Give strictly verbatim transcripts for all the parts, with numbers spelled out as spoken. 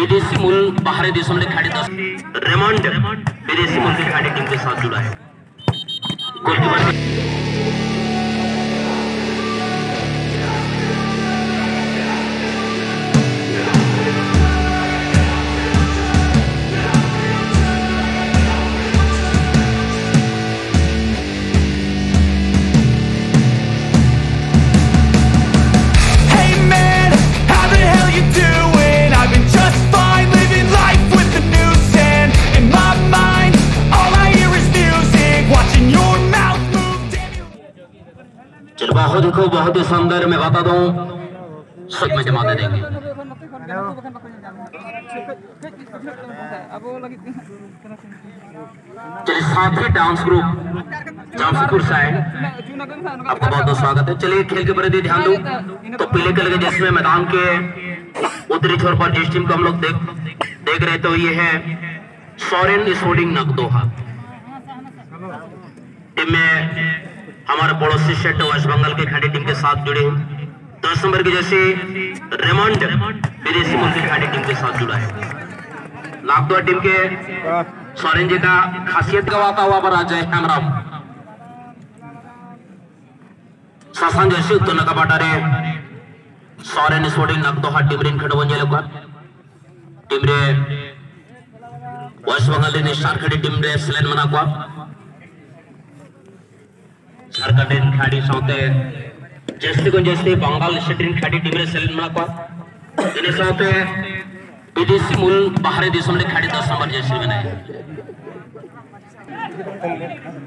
विदेशी मूल बाहरी देशों में खड़े दस रेमंड बिरेशम मूल की खड़ी टीम के साथ जुड़ा है। देखो बहुत ही शानदार, मैं बता दूं सब में जमा दे देंगे। चलिए साथी डांस ग्रुप जामशेदपुर साइड आपका बहुत बहुत स्वागत है। चलिए खेल के प्रति ध्यान दो तो पीले कलर के जिसमें मैदान के उत्तरी छोर पर जिस टीम को हम लोग देख देख रहे तो ये है सोरेन स्पोर्टिंग नगदोहा। टीम में हमारे पड़ोसी सेट वेस्ट बंगाल के खड़ी टीम के साथ जुड़े हैं। दस नंबर के जैसे रेमंड विदेशी मूल की खड़ी टीम के साथ जुड़ा है। नागदोहा टीम के सोरेन जी का खासियत गवाता हुआ पर आज जय हेमराम शासन जैसे उत्तर नकाबाटारे सोरेन स्पोर्टिंग नागदोहा टीम रे खड़वन जिले का टीम रे वेस्ट बंगाल ने स्टार खड़ी टीम रे सिलेन मना को झारखंड खिलाड़ी साथ जैसे को जैसे बंगाल स्टेट खिलाड़ी टीम रे सेलेक्ट मना को इन साथ विदेशी मूल बाहरी देशों में खिलाड़ी दस नंबर जैसे बनाए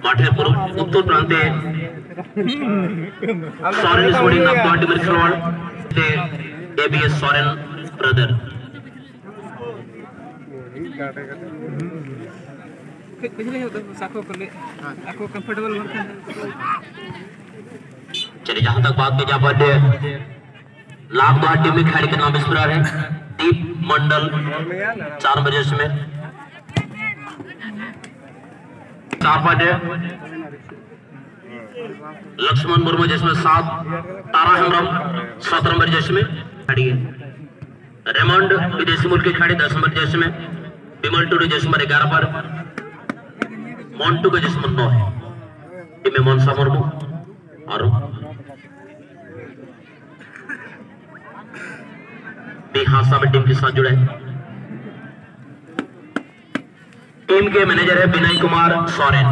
माठे पर उत्तर प्रांत सोरेन स्पोर्टिंग नाम पार्टी में खिलाड़ी थे एबीएस सोरेन ब्रदर। चलिए जहाँ तक बात में जा पाते नागदोहा टीम में खिलाड़ी के नाम इस प्रकार है दीप मंडल चार बजे में चार पाटे लक्ष्मण वर्मा जिसमें सात तारा हेमराम सात नंबर जैसे में खड़ी है। रेमंड विदेशी मूल के खिलाड़ी दस नंबर जैसे में विमल टुडू जैसे में ग्यारह पर मोन्टू का जिसम नौ है टीम में मनसा मुर्मू और बिहासा में टीम के साथ जुड़े हैं। टीम के मैनेजर है विनय कुमार सोरेन,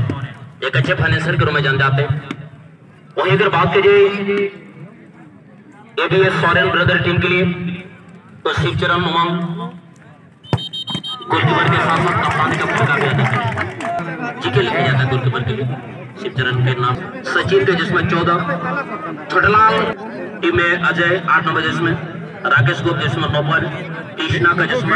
एक अच्छे फाइनेंसर के रूप में जान जाते हैं। वहीं अगर बात कीजिए एबीएस सोरेन ब्रदर टीम के लिए तो शिव चरण उमंग गोलकीपर के साथ साथ कप्तान का भूमिका भी अदा करते हैं। जीके लिखा जाता है गोलकीपर के लिए शिव चरण के नाम सचिन के जिसमें चौदह छोटेलाल टीम में अजय आठ नंबर जिसमें राकेश गोप जिसमें नौ पर कृष्णा का जिसमें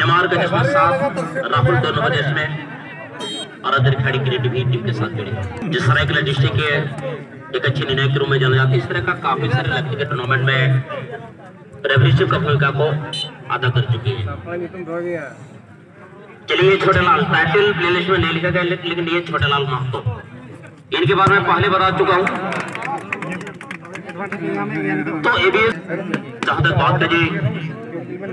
निमार का जिसमें सात राहुल दो नंबर जिसमें और अदर खड़ी क्रिकेट भी टीम के साथ जुड़ी है। जो सरायकेला डिस्ट्रिक्ट के एक अच्छे निर्णय के रूप में जाना जाता है। इस तरह का काफी सारे लक्ष्य के टूर्नामेंट में रेफरीशिप का भूमिका को अदा कर चुकी है। चलिए छोटेलाल टाइटल प्लेलिस्ट में नहीं लिखा गया लेकिन ये छोटेलाल महतो इनके बारे में पहले बता चुका हूँ। तो एबीएस जहाँ तक बात करिए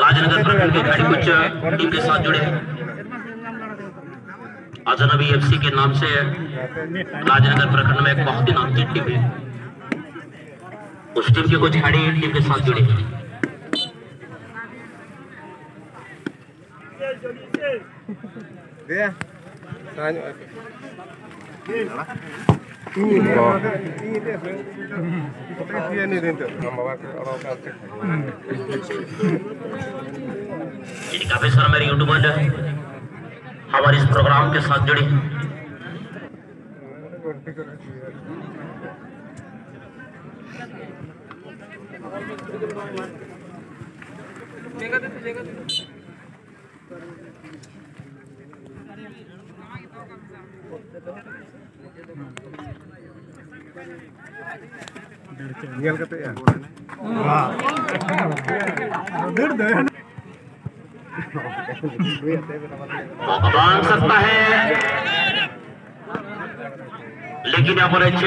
राजनगर प्रखंड के खिलाड़ी कुछ टीम के साथ जुड़े हैं। अजनाबी एफसी के नाम से राजनगर प्रखंड में एक बहुत ही नामचीन टीम है, उस टीम के कुछ खिलाड़ी टीम के साथ जुड़े हैं। काफी सारा मेरे यूट्यूबर हमारे इस प्रोग्राम के साथ जुड़े। भगवान सकता है लेकिन यहाँ पर